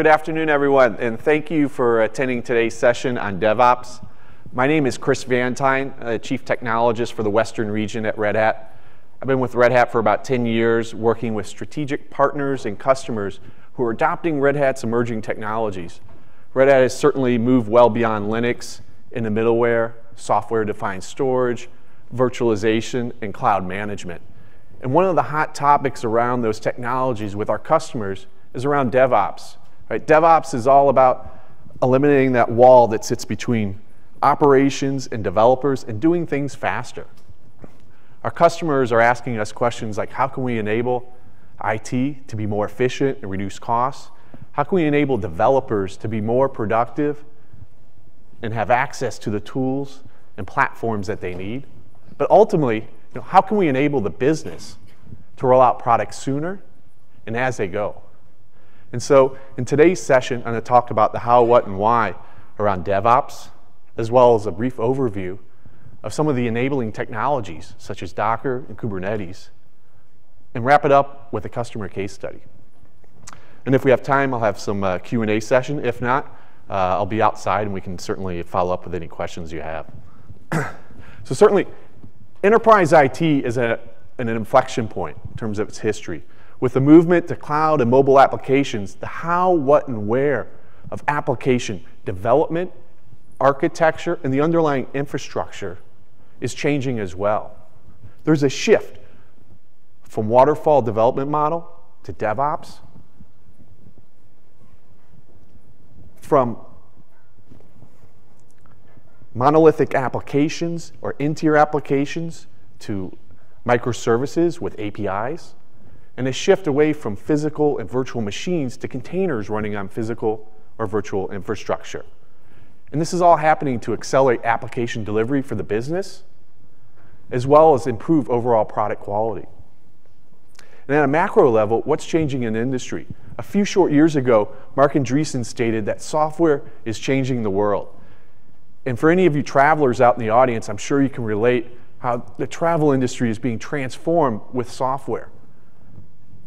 Good afternoon, everyone, and thank you for attending today's session on DevOps. My name is Chris Van Tuin, Chief Technologist for the Western region at Red Hat. I've been with Red Hat for about 10 years, working with strategic partners and customers who are adopting Red Hat's emerging technologies. Red Hat has certainly moved well beyond Linux into middleware, software-defined storage, virtualization, and cloud management. And one of the hot topics around those technologies with our customers is around DevOps. Right? DevOps is all about eliminating that wall that sits between operations and developers and doing things faster. Our customers are asking us questions like, how can we enable IT to be more efficient and reduce costs? How can we enable developers to be more productive and have access to the tools and platforms that they need? But ultimately, how can we enable the business to roll out products sooner and as they go? And so in today's session, I'm going to talk about the how, what, and why around DevOps, as well as a brief overview of some of the enabling technologies, such as Docker and Kubernetes, and wrap it up with a customer case study. And if we have time, I'll have some Q&A session. If not, I'll be outside, and we can certainly follow up with any questions you have. So certainly, enterprise IT is at an inflection point in terms of its history. With the movement to cloud and mobile applications, the how, what, and where of application development, architecture, and the underlying infrastructure is changing as well. There's a shift from waterfall development model to DevOps, from monolithic applications or in-tier applications to microservices with APIs, and a shift away from physical and virtual machines to containers running on physical or virtual infrastructure. And this is all happening to accelerate application delivery for the business, as well as improve overall product quality. And at a macro level, what's changing in industry? A few short years ago, Mark Andreessen stated that software is changing the world. And for any of you travelers out in the audience, I'm sure you can relate how the travel industry is being transformed with software.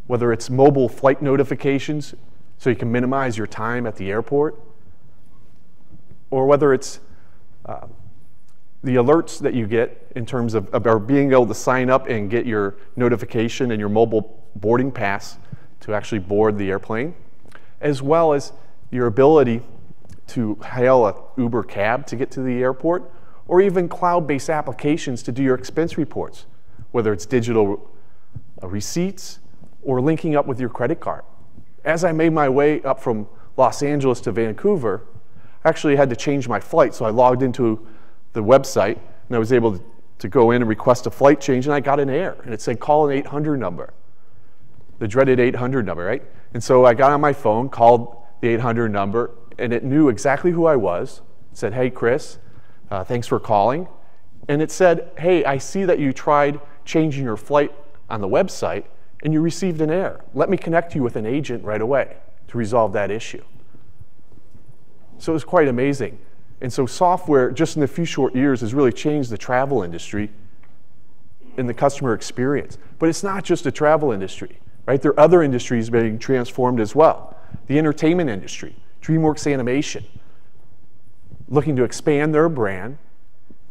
Whether it's mobile flight notifications, so you can minimize your time at the airport, or whether it's the alerts that you get in terms of being able to sign up and get your notification and your mobile boarding pass to actually board the airplane, as well as your ability to hail a Uber cab to get to the airport, or even cloud-based applications to do your expense reports, whether it's digital receipts, or linking up with your credit card. As I made my way up from Los Angeles to Vancouver, I actually had to change my flight, so I logged into the website, and I was able to go in and request a flight change, and I got an error, and it said, call an 800 number, the dreaded 800 number, right? And so I got on my phone, called the 800 number, and it knew exactly who I was, it said, hey, Chris, thanks for calling, and it said, hey, I see that you tried changing your flight on the website, and you received an error. Let me connect you with an agent right away to resolve that issue. So it was quite amazing. And so software, just in a few short years, has really changed the travel industry and the customer experience. But it's not just the travel industry, right? There are other industries being transformed as well. The entertainment industry, DreamWorks Animation, looking to expand their brand,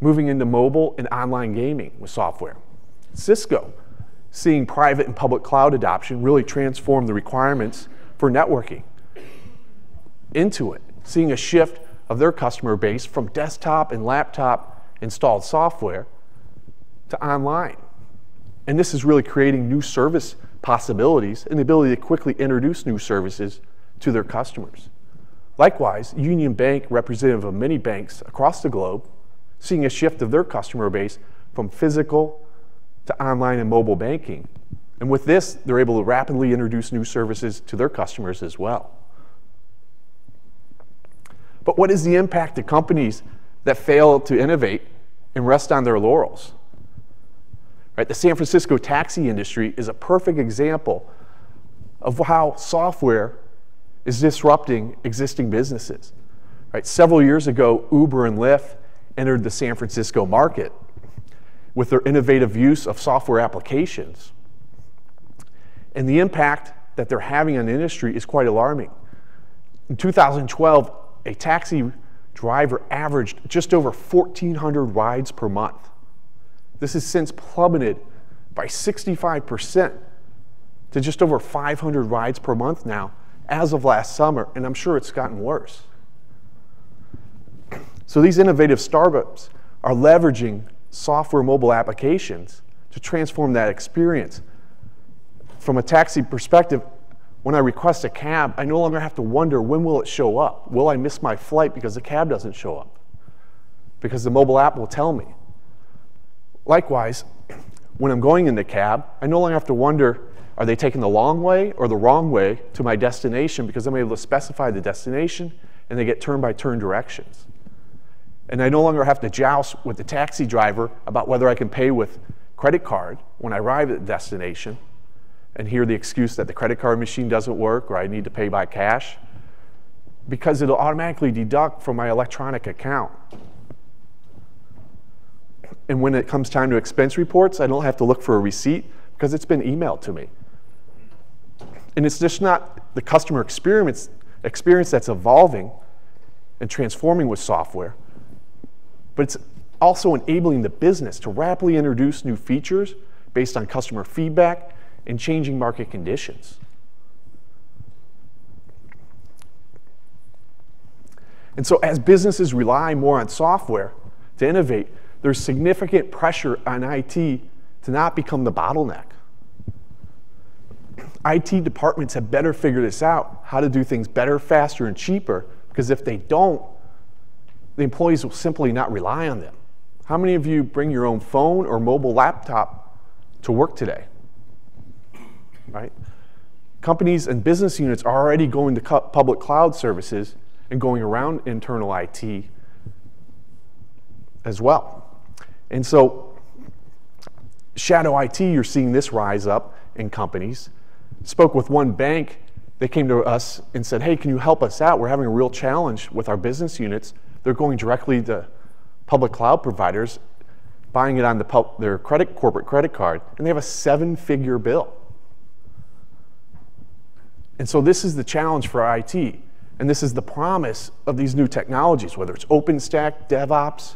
moving into mobile and online gaming with software. Cisco, seeing private and public cloud adoption really transform the requirements for networking. Intuit, seeing a shift of their customer base from desktop and laptop installed software to online. And this is really creating new service possibilities and the ability to quickly introduce new services to their customers. Likewise, Union Bank, representative of many banks across the globe, seeing a shift of their customer base from physical to online and mobile banking. And with this, they're able to rapidly introduce new services to their customers as well. But what is the impact to companies that fail to innovate and rest on their laurels? Right, the San Francisco taxi industry is a perfect example of how software is disrupting existing businesses. Right, several years ago, Uber and Lyft entered the San Francisco market with their innovative use of software applications. And the impact that they're having on the industry is quite alarming. In 2012, a taxi driver averaged just over 1,400 rides per month. This has since plummeted by 65% to just over 500 rides per month now as of last summer, and I'm sure it's gotten worse. So these innovative startups are leveraging software mobile applications to transform that experience. From a taxi perspective, when I request a cab, I no longer have to wonder, when will it show up? Will I miss my flight because the cab doesn't show up? Because the mobile app will tell me. Likewise, when I'm going in the cab, I no longer have to wonder, are they taking the long way or the wrong way to my destination? Because I'm able to specify the destination, and they get turn-by-turn directions. And I no longer have to joust with the taxi driver about whether I can pay with credit card when I arrive at the destination and hear the excuse that the credit card machine doesn't work or I need to pay by cash, because it'll automatically deduct from my electronic account. And when it comes time to expense reports, I don't have to look for a receipt because it's been emailed to me. And it's just not the customer experience that's evolving and transforming with software, but it's also enabling the business to rapidly introduce new features based on customer feedback and changing market conditions. And so as businesses rely more on software to innovate, there's significant pressure on IT to not become the bottleneck. IT departments have better figure this out, how to do things better, faster, and cheaper, because if they don't, the employees will simply not rely on them. How many of you bring your own phone or mobile laptop to work today? Right? Companies and business units are already going to public cloud services and going around internal IT as well. And so shadow IT, you're seeing this rise up in companies. Spoke with one bank. They came to us and said, hey, can you help us out? We're having a real challenge with our business units. They're going directly to public cloud providers, buying it on their corporate credit card, and they have a seven-figure bill. And so this is the challenge for IT, and this is the promise of these new technologies, whether it's OpenStack, DevOps,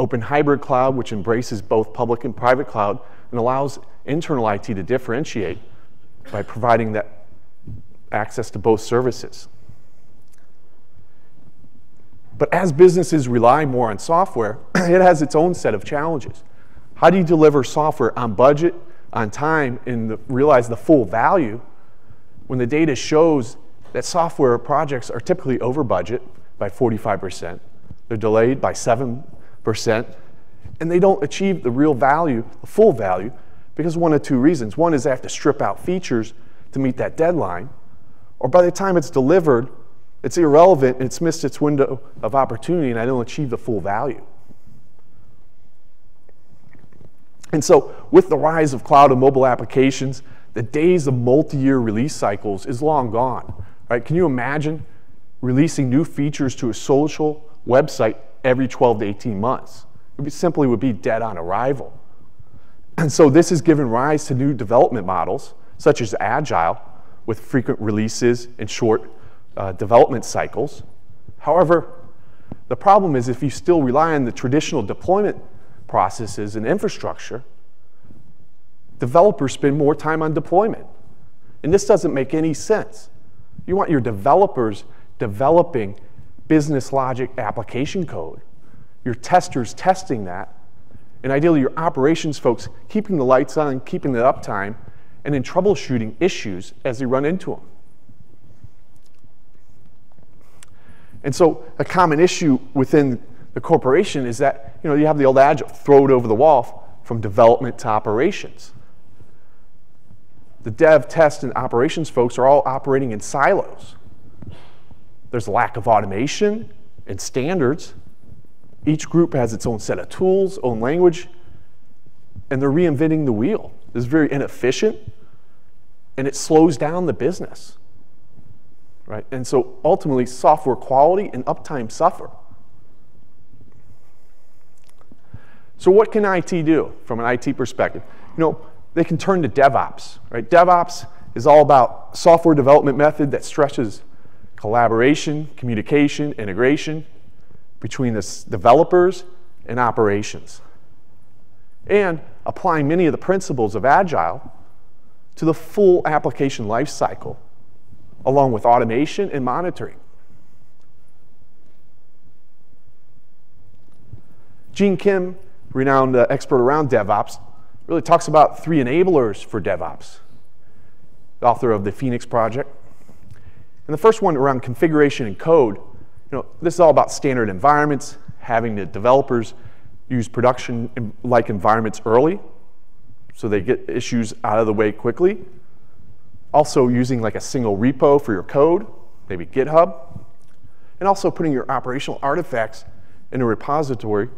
Open Hybrid Cloud, which embraces both public and private cloud and allows internal IT to differentiate by providing that access to both services. But as businesses rely more on software, it has its own set of challenges. How do you deliver software on budget, on time, and realize the full value when the data shows that software projects are typically over budget by 45%, they're delayed by 7%, and they don't achieve the real value, the full value, because one of two reasons. One is they have to strip out features to meet that deadline, or by the time it's delivered, it's irrelevant and it's missed its window of opportunity and I don't achieve the full value. And so with the rise of cloud and mobile applications, the days of multi-year release cycles is long gone. Right? Can you imagine releasing new features to a social website every 12 to 18 months? It simply would be dead on arrival. And so this has given rise to new development models, such as Agile, with frequent releases and short development cycles. However, the problem is if you still rely on the traditional deployment processes and infrastructure, developers spend more time on deployment. And this doesn't make any sense. You want your developers developing business logic application code, your testers testing that, and ideally your operations folks keeping the lights on, keeping the uptime, and then troubleshooting issues as they run into them. And so a common issue within the corporation is that you have the old agile, throw it over the wall from development to operations. The dev, test, and operations folks are all operating in silos. There's a lack of automation and standards. Each group has its own set of tools, own language, and they're reinventing the wheel. It's very inefficient, and it slows down the business. Right? And so ultimately, software quality and uptime suffer. So what can IT do from an IT perspective? They can turn to DevOps. Right? DevOps is all about software development method that stretches collaboration, communication, integration between the developers and operations, and applying many of the principles of Agile to the full application lifecycle, along with automation and monitoring. Gene Kim, renowned expert around DevOps, really talks about three enablers for DevOps, the author of the Phoenix Project. And the first one around configuration and code, this is all about standard environments, having the developers use production-like environments early so they get issues out of the way quickly. Also using like a single repo for your code, maybe GitHub, and also putting your operational artifacts in a repository,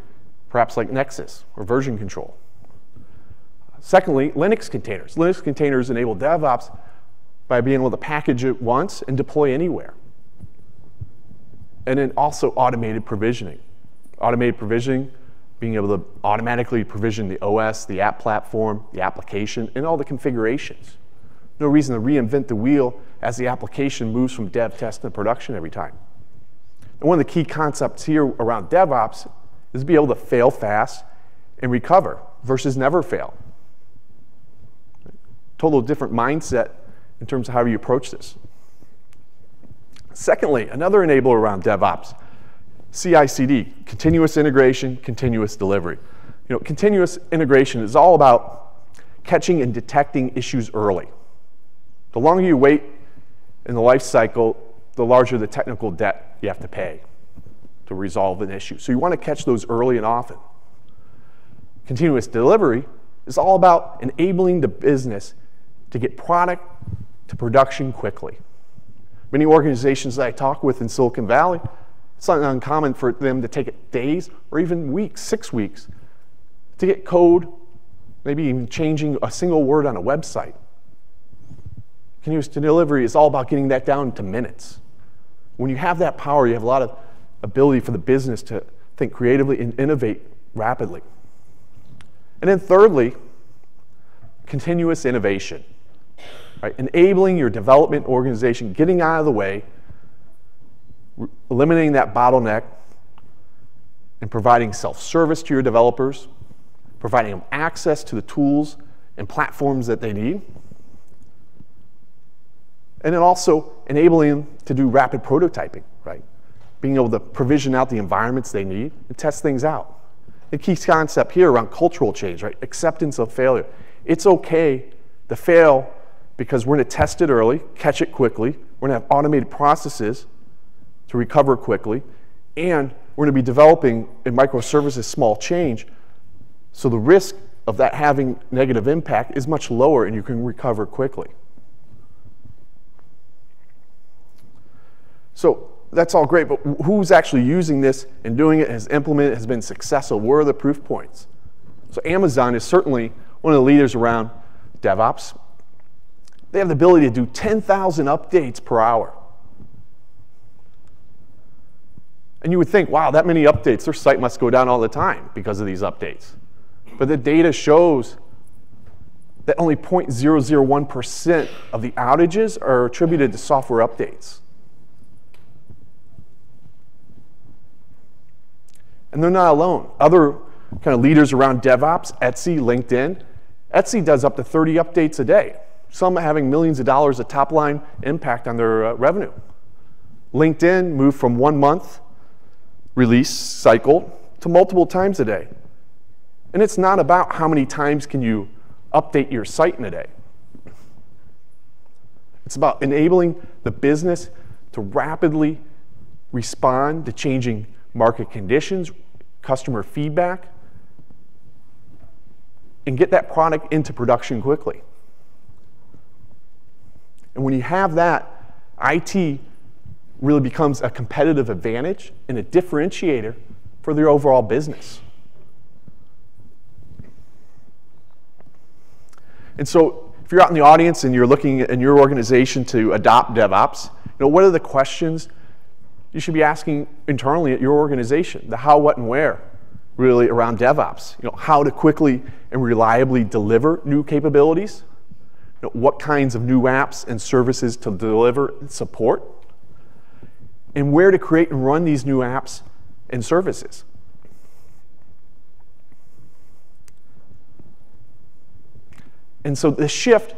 perhaps like Nexus or version control. Secondly, Linux containers. Linux containers enable DevOps by being able to package it once and deploy anywhere. And then also automated provisioning. Automated provisioning, being able to automatically provision the OS, the app platform, the application, and all the configurations. No reason to reinvent the wheel as the application moves from dev, test, and production every time. And one of the key concepts here around DevOps is to be able to fail fast and recover versus never fail. Total different mindset in terms of how you approach this. Secondly, another enabler around DevOps, CI/CD, continuous integration, continuous delivery. Continuous integration is all about catching and detecting issues early. The longer you wait in the life cycle, the larger the technical debt you have to pay to resolve an issue. So you want to catch those early and often. Continuous delivery is all about enabling the business to get product to production quickly. Many organizations that I talk with in Silicon Valley, it's not uncommon for them to take it days or even weeks, 6 weeks, to get code, maybe even changing a single word on a website. Continuous delivery is all about getting that down to minutes. When you have that power, you have a lot of ability for the business to think creatively and innovate rapidly. And then thirdly, continuous innovation. Right? Enabling your development organization, getting out of the way, eliminating that bottleneck, and providing self-service to your developers, providing them access to the tools and platforms that they need, and then also enabling them to do rapid prototyping, right? Being able to provision out the environments they need and test things out. The key concept here around cultural change, right? Acceptance of failure. It's okay to fail because we're going to test it early, catch it quickly, we're going to have automated processes to recover quickly, and we're going to be developing in microservices small change, so the risk of that having negative impact is much lower and you can recover quickly. So that's all great, but who's actually using this and doing it, has implemented, has been successful? Where are the proof points? So Amazon is certainly one of the leaders around DevOps. They have the ability to do 10,000 updates per hour. And you would think, wow, that many updates, their site must go down all the time because of these updates. But the data shows that only 0.001% of the outages are attributed to software updates. And they're not alone. Other kind of leaders around DevOps, Etsy, LinkedIn. Etsy does up to 30 updates a day, some having millions of dollars of top-line impact on their revenue. LinkedIn moved from 1 month release cycle to multiple times a day. And it's not about how many times can you update your site in a day. It's about enabling the business to rapidly respond to changing market conditions, customer feedback, and get that product into production quickly. And when you have that, IT really becomes a competitive advantage and a differentiator for their overall business. And so if you're out in the audience and you're looking in your organization to adopt DevOps, what are the questions you should be asking internally at your organization? The how, what, and where really around DevOps. How to quickly and reliably deliver new capabilities, what kinds of new apps and services to deliver and support, and where to create and run these new apps and services. And so this shift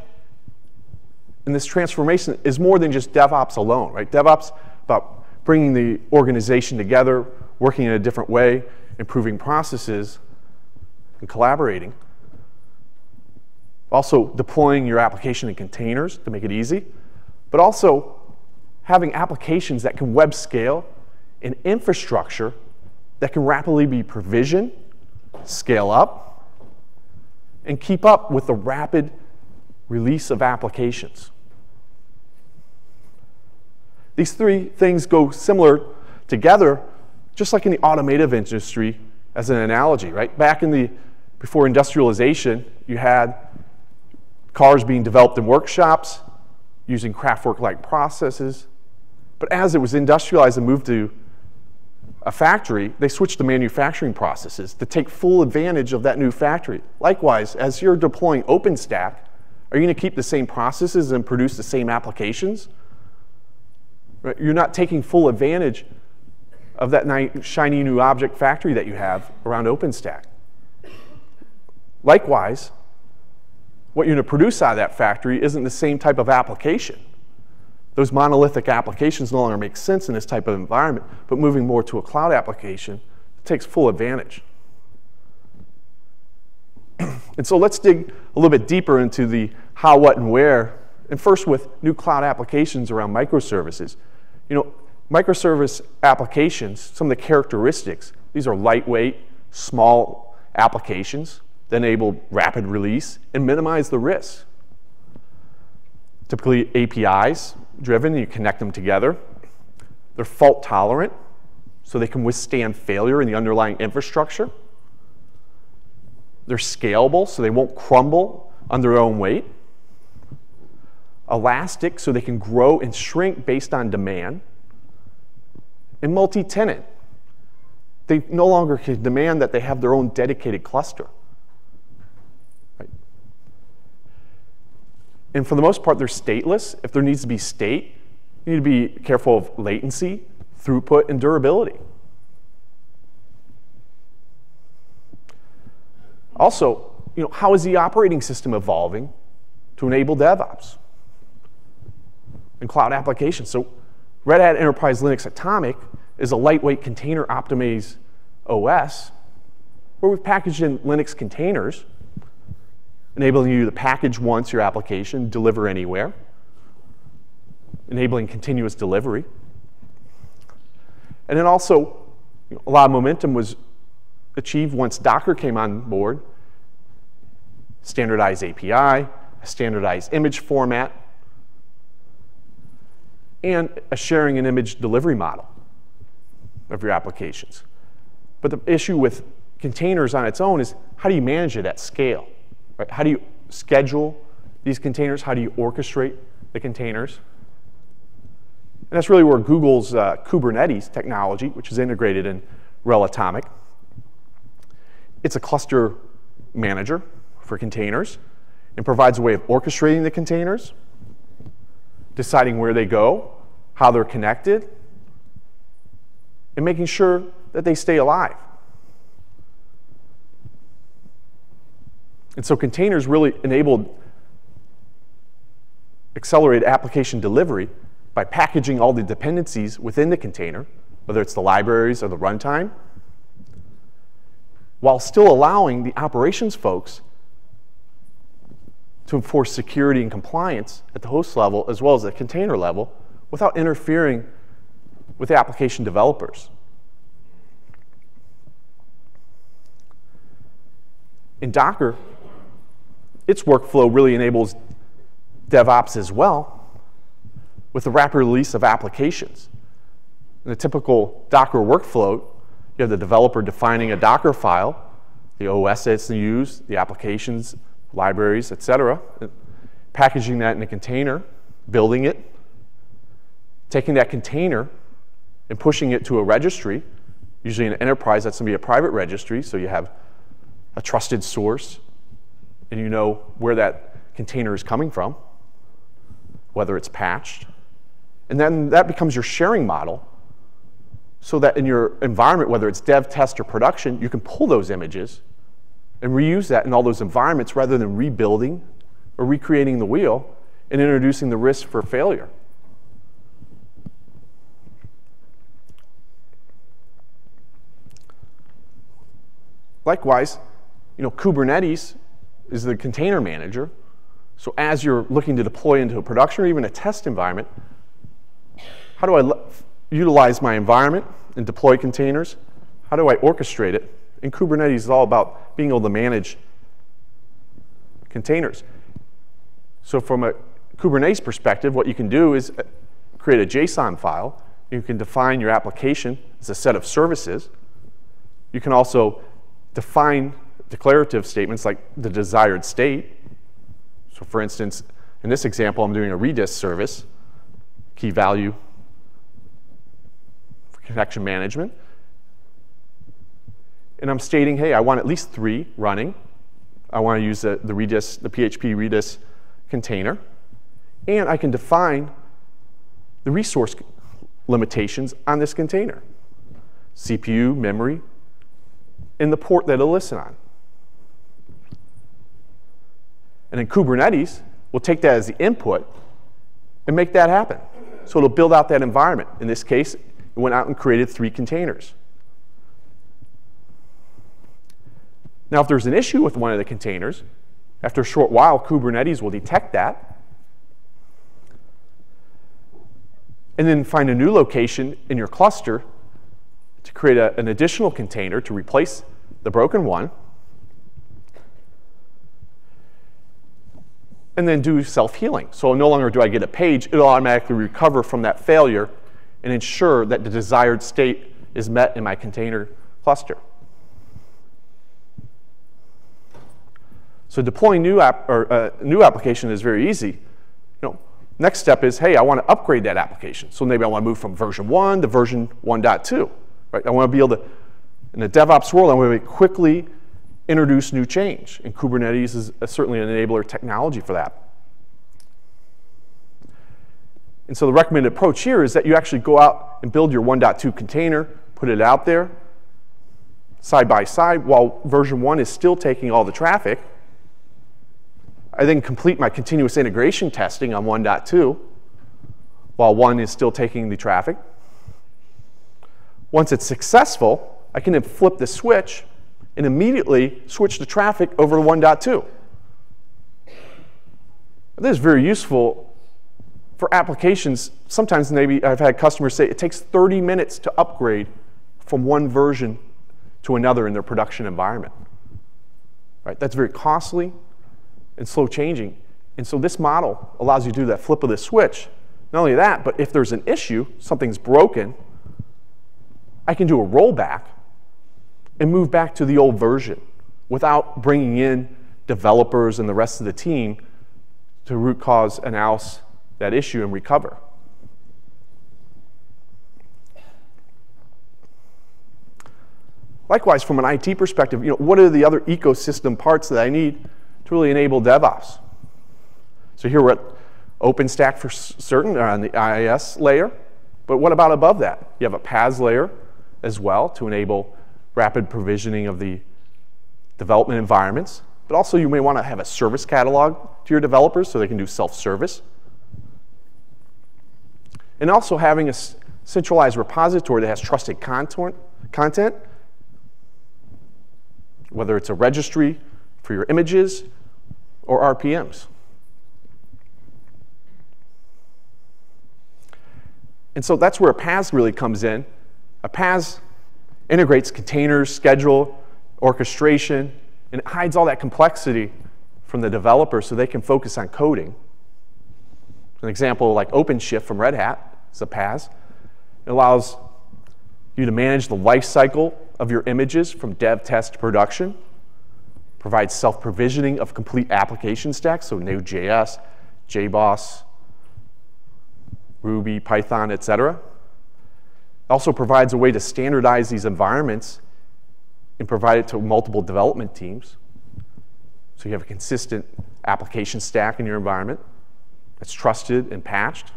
and this transformation is more than just DevOps alone, right? DevOps about bringing the organization together, working in a different way, improving processes, and collaborating. Also deploying your application in containers to make it easy, but also having applications that can web scale and infrastructure that can rapidly be provisioned, scale up, and keep up with the rapid release of applications. These three things go similar together, just like in the automotive industry as an analogy, right? Back in the, before industrialization, you had cars being developed in workshops using craftwork-like processes. But as it was industrialized and moved to a factory, they switched to manufacturing processes to take full advantage of that new factory. Likewise, as you're deploying OpenStack, are you going to keep the same processes and produce the same applications? Right? You're not taking full advantage of that shiny new object factory that you have around OpenStack. Likewise, what you're going to produce out of that factory isn't the same type of application. Those monolithic applications no longer make sense in this type of environment, but moving more to a cloud application takes full advantage. And so let's dig a little bit deeper into the how, what, and where. And first with new cloud applications around microservices. You know, microservice applications, some of the characteristics, these are lightweight, small applications that enable rapid release and minimize the risk. Typically APIs driven, you connect them together. They're fault tolerant, so they can withstand failure in the underlying infrastructure. They're scalable, so they won't crumble under their own weight. Elastic, so they can grow and shrink based on demand. And multi-tenant. They no longer can demand that they have their own dedicated cluster. Right? And for the most part, they're stateless. If there needs to be state, you need to be careful of latency, throughput, and durability. Also, you know, how is the operating system evolving to enable DevOps and cloud applications? So Red Hat Enterprise Linux Atomic is a lightweight container optimized OS where we've packaged in Linux containers, enabling you to package once your application, deliver anywhere, enabling continuous delivery. And then also, you know, a lot of momentum was achieved once Docker came on board. Standardized API, a standardized image format, and a sharing and image delivery model of your applications. But the issue with containers on its own is how do you manage it at scale? Right? How do you schedule these containers? How do you orchestrate the containers? And that's really where Google's Kubernetes technology, which is integrated in RHEL Atomic, it's a cluster manager for containers and provides a way of orchestrating the containers, deciding where they go, how they're connected, and making sure that they stay alive. And so containers really enabled accelerated application delivery by packaging all the dependencies within the container, whether it's the libraries or the runtime, while still allowing the operations folks to enforce security and compliance at the host level as well as the container level without interfering with the application developers. In Docker, its workflow really enables DevOps as well with the rapid release of applications. In the typical Docker workflow, you have the developer defining a Docker file, the OS that's used, the applications, libraries, etc., packaging that in a container, building it, taking that container and pushing it to a registry, usually an enterprise, that's going to be a private registry, so you have a trusted source and you know where that container is coming from, whether it's patched. And then that becomes your sharing model so that in your environment, whether it's dev, test, or production, you can pull those images and reuse that in all those environments rather than rebuilding or recreating the wheel and introducing the risk for failure. Likewise, you know, Kubernetes is the container manager. So as you're looking to deploy into a production or even a test environment, how do I utilize my environment and deploy containers? How do I orchestrate it? And Kubernetes is all about being able to manage containers. So from a Kubernetes perspective, what you can do is create a JSON file. You can define your application as a set of services. You can also define declarative statements like the desired state. So for instance, in this example, I'm doing a Redis service, key value for connection management. And I'm stating, hey, I want at least 3 running. I want to use the PHP Redis container. And I can define the resource limitations on this container, CPU, memory, and the port that it'll listen on. And in Kubernetes, we'll take that as the input and make that happen. So it'll build out that environment. In this case, it went out and created 3 containers. Now, if there's an issue with one of the containers, after a short while, Kubernetes will detect that and then find a new location in your cluster to create an additional container to replace the broken one, and then do self-healing. So no longer do I get a page. It'll automatically recover from that failure and ensure that the desired state is met in my container cluster. So deploying new application is very easy. You know, next step is, hey, I want to upgrade that application. So maybe I want to move from version 1 to version 1.2. Right? I want to be able to, in the DevOps world, I want to quickly introduce new change. And Kubernetes is certainly an enabler technology for that. And so the recommended approach here is that you actually go out and build your 1.2 container, put it out there side by side while version 1 is still taking all the traffic. I then complete my continuous integration testing on 1.2 while 1 is still taking the traffic. Once it's successful, I can then flip the switch and immediately switch the traffic over to 1.2. This is very useful for applications. Sometimes maybe I've had customers say it takes 30 minutes to upgrade from one version to another in their production environment. Right? That's very costly and slow changing. And so this model allows you to do that flip of the switch. Not only that, but if there's an issue, something's broken, I can do a rollback and move back to the old version without bringing in developers and the rest of the team to root cause analyze that issue and recover. Likewise, from an IT perspective, you know, what are the other ecosystem parts that I need to really enable DevOps? So here we're at OpenStack for certain on the IIS layer, but what about above that? You have a PaaS layer as well to enable rapid provisioning of the development environments, but also you may want to have a service catalog to your developers so they can do self-service. And also having a centralized repository that has trusted content, whether it's a registry for your images or RPMs. And so that's where a PaaS really comes in. A PaaS integrates containers, schedule, orchestration, and it hides all that complexity from the developer so they can focus on coding. An example like OpenShift from Red Hat is a PaaS. It allows you to manage the lifecycle of your images from dev, test to production. Provides self-provisioning of complete application stacks, so Node.js, JBoss, Ruby, Python, etc. Also provides a way to standardize these environments and provide it to multiple development teams. So you have a consistent application stack in your environment that's trusted and patched.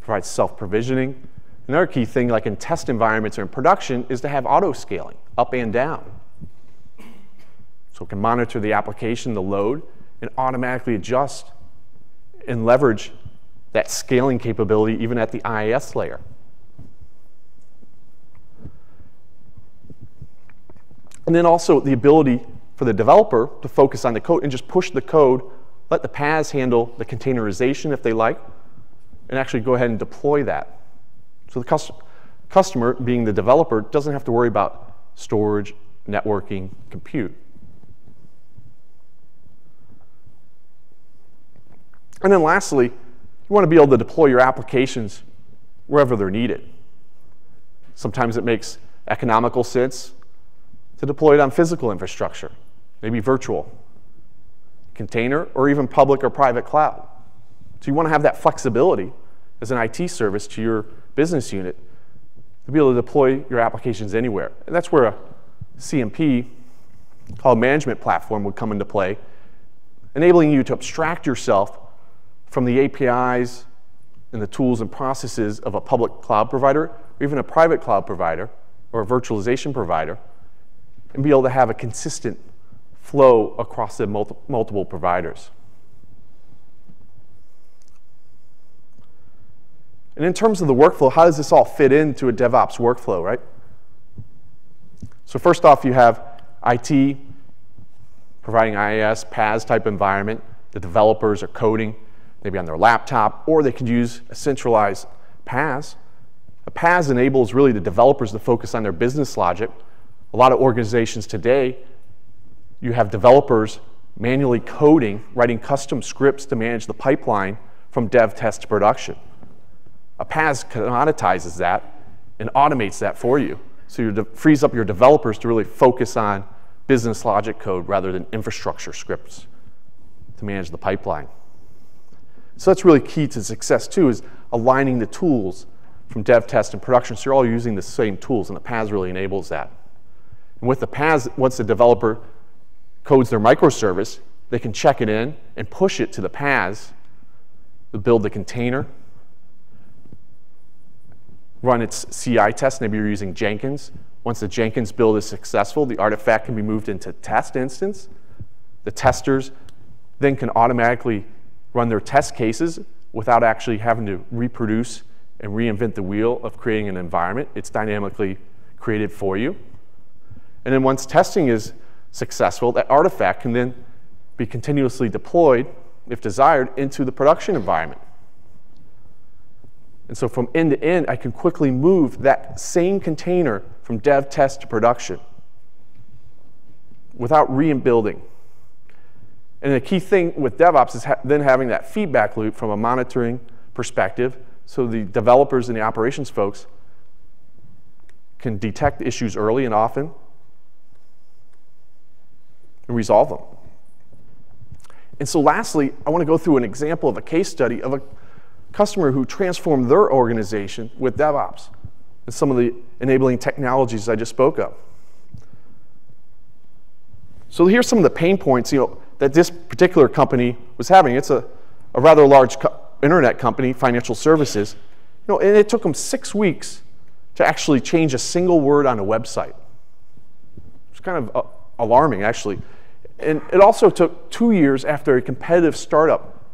Provides self-provisioning, Another key thing, like in test environments or in production, is to have auto-scaling up and down. So it can monitor the application, the load, and automatically adjust and leverage that scaling capability even at the IaaS layer. And then also the ability for the developer to focus on the code and just push the code, let the PaaS handle the containerization if they like, and actually go ahead and deploy that. So the customer, being the developer, doesn't have to worry about storage, networking, compute. And then lastly, you want to be able to deploy your applications wherever they're needed. Sometimes it makes economical sense to deploy it on physical infrastructure, maybe virtual, container, or even public or private cloud. So you want to have that flexibility as an IT service to your business unit to be able to deploy your applications anywhere. And that's where a CMP, cloud management platform, would come into play, enabling you to abstract yourself from the APIs and the tools and processes of a public cloud provider, or even a private cloud provider, or a virtualization provider, and be able to have a consistent flow across the multiple providers. And in terms of the workflow, how does this all fit into a DevOps workflow, right? So first off, you have IT providing IaaS, PaaS type environment. The developers are coding, maybe on their laptop, or they could use a centralized PaaS. A PaaS enables really the developers to focus on their business logic. A lot of organizations today, you have developers manually coding, writing custom scripts to manage the pipeline from dev test to production. A PaaS commoditizes that and automates that for you, so you frees up your developers to really focus on business logic code rather than infrastructure scripts to manage the pipeline. So that's really key to success too, is aligning the tools from dev test and production, so you're all using the same tools, and the PaaS really enables that. And with the PaaS, once the developer codes their microservice, they can check it in and push it to the PaaS to build the container, run its CI test. Maybe you're using Jenkins. Once the Jenkins build is successful, the artifact can be moved into test instance. The testers then can automatically run their test cases without actually having to reproduce and reinvent the wheel of creating an environment. It's dynamically created for you. And then once testing is successful, that artifact can then be continuously deployed, if desired, into the production environment. And so from end to end, I can quickly move that same container from dev test to production without rebuilding. And the key thing with DevOps is then having that feedback loop from a monitoring perspective, so the developers and the operations folks can detect issues early and often and resolve them. And so lastly, I want to go through an example of a case study of a customer who transformed their organization with DevOps and some of the enabling technologies I just spoke of. So here's some of the pain points, that this particular company was having. It's a rather large internet company, financial services, and it took them 6 weeks to actually change a single word on a website. It's kind of alarming, actually. And it also took 2 years after a competitive startup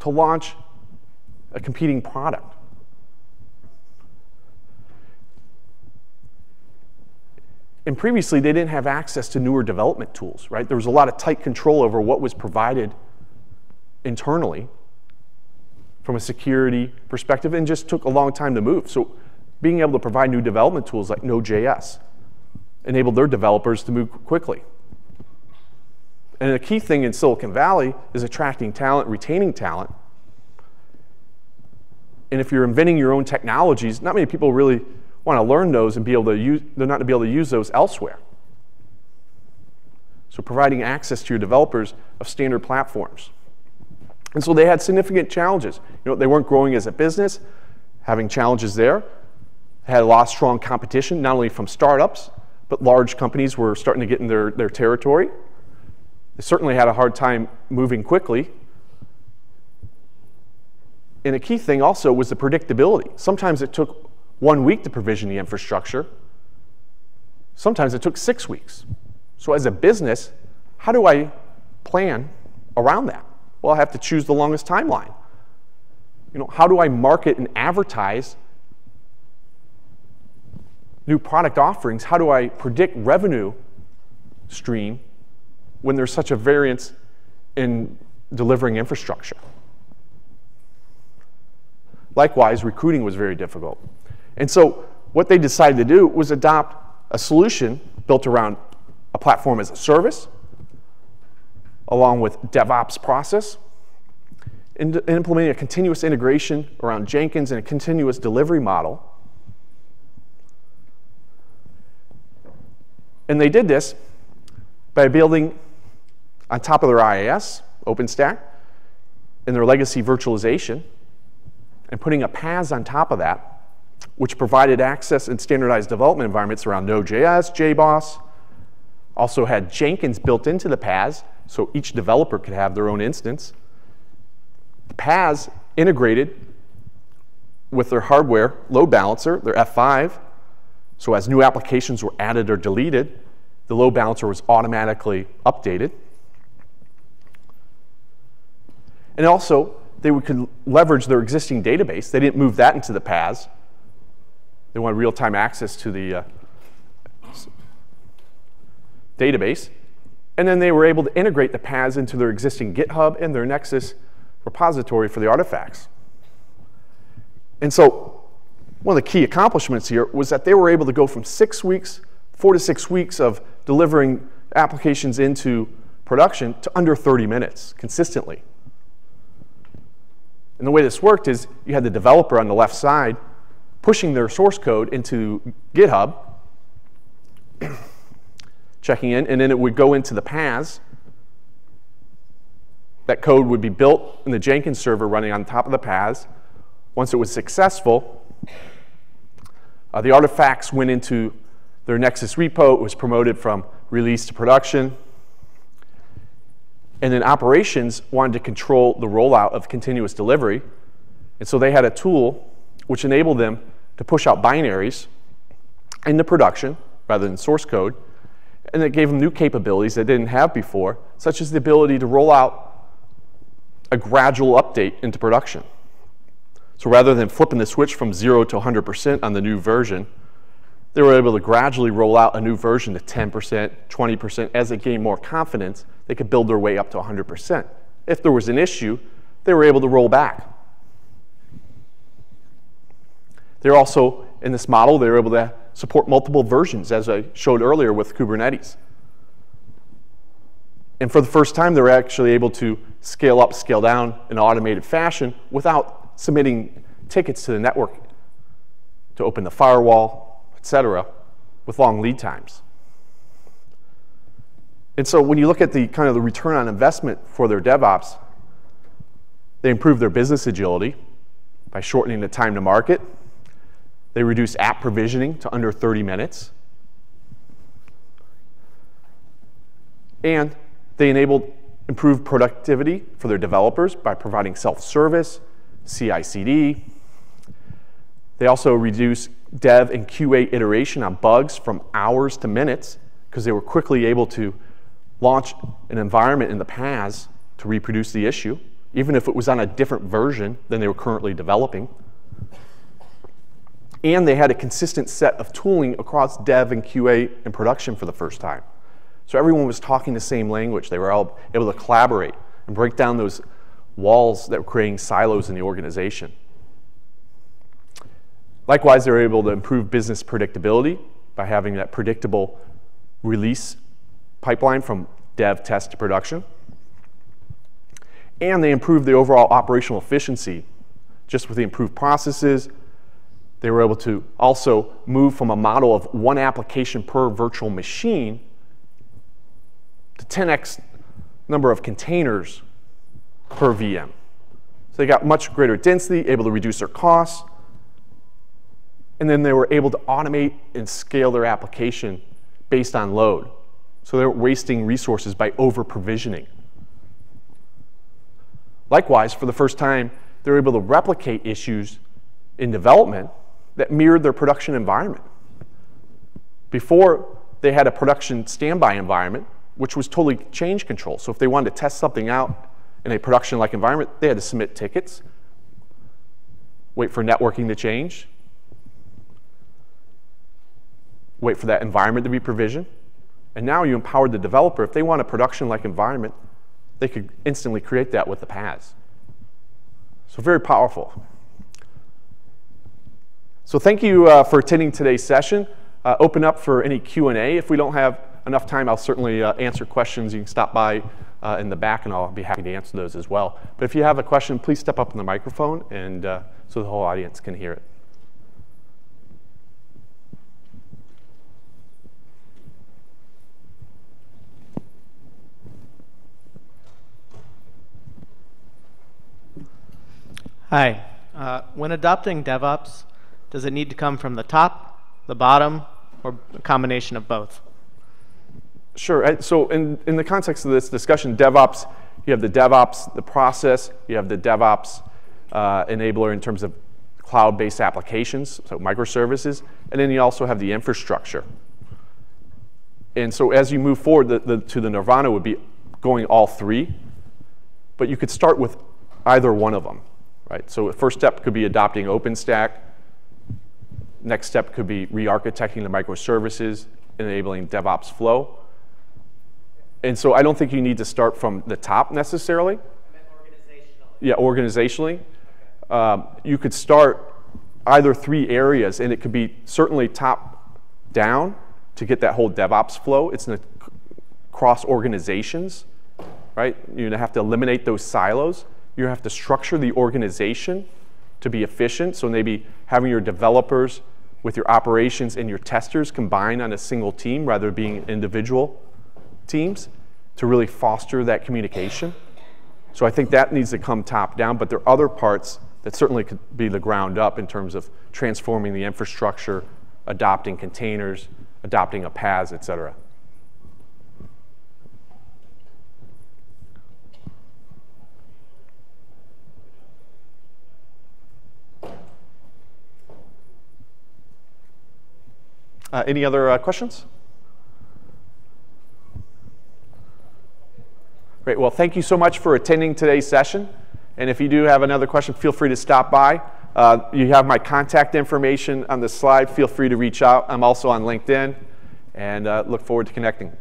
to launch a competing product. And previously, they didn't have access to newer development tools, right? There was a lot of tight control over what was provided internally from a security perspective, and just took a long time to move. So being able to provide new development tools like Node.js enabled their developers to move quickly. And a key thing in Silicon Valley is attracting talent, retaining talent. And if you're inventing your own technologies, not many people really want to learn those and be able to use, they're not to be able to use those elsewhere. So providing access to your developers of standard platforms. And so they had significant challenges. They weren't growing as a business, having challenges there. They had a lot of strong competition, not only from startups, but large companies were starting to get in their territory. They certainly had a hard time moving quickly. And a key thing also was the predictability. Sometimes it took 1 week to provision the infrastructure. Sometimes it took 6 weeks. So as a business, how do I plan around that? Well, I have to choose the longest timeline. You know, how do I market and advertise new product offerings? How do I predict revenue stream when there's such a variance in delivering infrastructure? Likewise, recruiting was very difficult. And so what they decided to do was adopt a solution built around a platform as a service, along with DevOps process, and implementing a continuous integration around Jenkins and a continuous delivery model. And they did this by building on top of their IaaS, OpenStack, and their legacy virtualization, and putting a PaaS on top of that, which provided access and standardized development environments around Node.js, JBoss, also had Jenkins built into the PaaS, so each developer could have their own instance. The PaaS integrated with their hardware load balancer, their F5, so as new applications were added or deleted, the load balancer was automatically updated. And also, they could leverage their existing database. They didn't move that into the PaaS. They wanted real-time access to the database. And then they were able to integrate the PaaS into their existing GitHub and their Nexus repository for the artifacts. And so one of the key accomplishments here was that they were able to go from 6 weeks, 4 to 6 weeks of delivering applications into production to under 30 minutes consistently. And the way this worked is you had the developer on the left side pushing their source code into GitHub, checking in, and then it would go into the PaaS. That code would be built in the Jenkins server running on top of the PaaS. Once it was successful, the artifacts went into their Nexus repo. It was promoted from release to production. And then operations wanted to control the rollout of continuous delivery. And so they had a tool which enabled them to push out binaries into production rather than source code. And it gave them new capabilities they didn't have before, such as the ability to roll out a gradual update into production. So rather than flipping the switch from 0 to 100% on the new version, they were able to gradually roll out a new version to 10%, 20%. As they gained more confidence, they could build their way up to 100%. If there was an issue, they were able to roll back. They're also, in this model, they were able to support multiple versions, as I showed earlier with Kubernetes. And for the first time, they were actually able to scale up, scale down in an automated fashion without submitting tickets to the network to open the firewall, et cetera, with long lead times. And so when you look at the kind of the return on investment for their DevOps, they improved their business agility by shortening the time to market. They reduced app provisioning to under 30 minutes. And they enabled improved productivity for their developers by providing self-service, CI/CD. They also reduced dev and QA iteration on bugs from hours to minutes because they were quickly able to launch an environment in the PaaS to reproduce the issue, even if it was on a different version than they were currently developing. And they had a consistent set of tooling across dev and QA and production for the first time. So everyone was talking the same language. They were all able to collaborate and break down those walls that were creating silos in the organization. Likewise, they were able to improve business predictability by having that predictable release pipeline from dev test to production. And they improved the overall operational efficiency just with the improved processes. They were able to also move from a model of one application per virtual machine to 10x number of containers per VM. So they got much greater density, able to reduce their costs, and then they were able to automate and scale their application based on load. So they were wasting resources by over-provisioning. Likewise, for the first time, they were able to replicate issues in development that mirrored their production environment. Before, they had a production standby environment, which was totally change control. So if they wanted to test something out in a production-like environment, they had to submit tickets, wait for networking to change, wait for that environment to be provisioned. And now you empowered the developer. If they want a production-like environment, they could instantly create that with the PaaS. So very powerful. So thank you for attending today's session. Open up for any Q&A. If we don't have enough time, I'll certainly answer questions. You can stop by in the back, and I'll be happy to answer those as well. But if you have a question, please step up in the microphone and so the whole audience can hear it. Hi. When adopting DevOps, does it need to come from the top, the bottom, or a combination of both? Sure. So in the context of this discussion, DevOps, you have the DevOps, the process. You have the DevOps enabler in terms of cloud-based applications, so microservices. And then you also have the infrastructure. And so as you move forward to the nirvana would be going all three. But you could start with either one of them. Right? So the first step could be adopting OpenStack. Next step could be re-architecting the microservices, enabling DevOps flow. And so I don't think you need to start from the top necessarily. I meant organizationally. Yeah, organizationally. Okay. You could start either three areas, and it could be certainly top down to get that whole DevOps flow. It's across organizations, right? You have to eliminate those silos. You have to structure the organization to be efficient. So maybe having your developers with your operations and your testers combined on a single team rather than being individual teams to really foster that communication. So I think that needs to come top down. But there are other parts that certainly could be the ground up in terms of transforming the infrastructure, adopting containers, adopting a PaaS, et cetera. Any other questions? Great. Well, thank you so much for attending today's session. And if you do have another question, feel free to stop by. You have my contact information on the slide. Feel free to reach out. I'm also on LinkedIn, and look forward to connecting.